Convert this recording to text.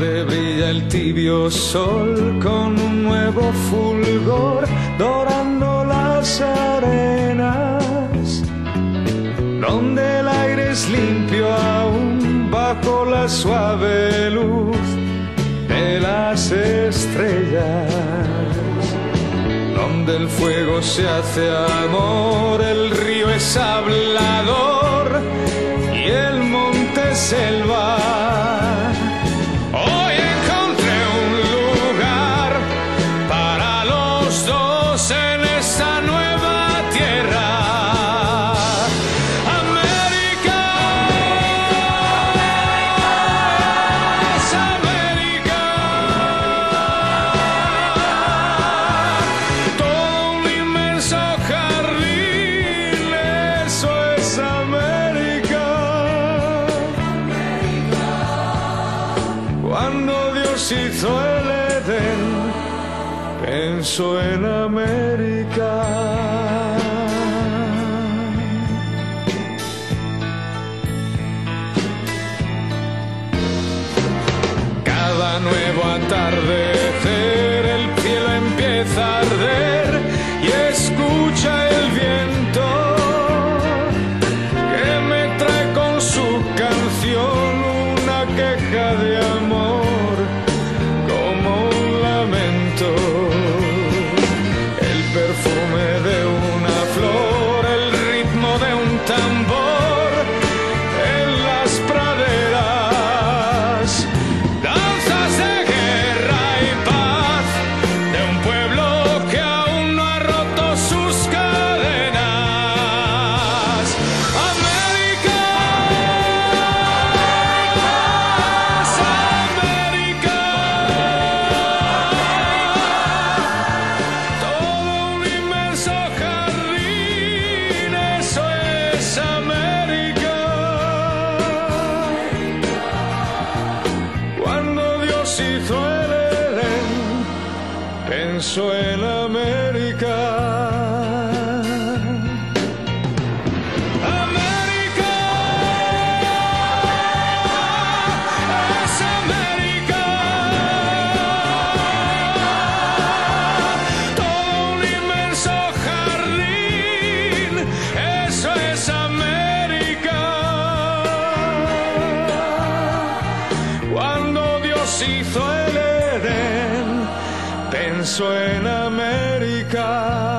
donde brilla el tibio sol con un nuevo fulgor, dorando las arenas, donde el aire es limpio aún bajo la suave luz de las estrellas, donde el fuego se hace amor, el río es hablador y el monte selva. Pienso en América. Cada nuevo atardecer el cielo empieza a arder y escucha el viento que me trae con su canción una queja de amor como un lamento. Pienso en América. Pienso en América.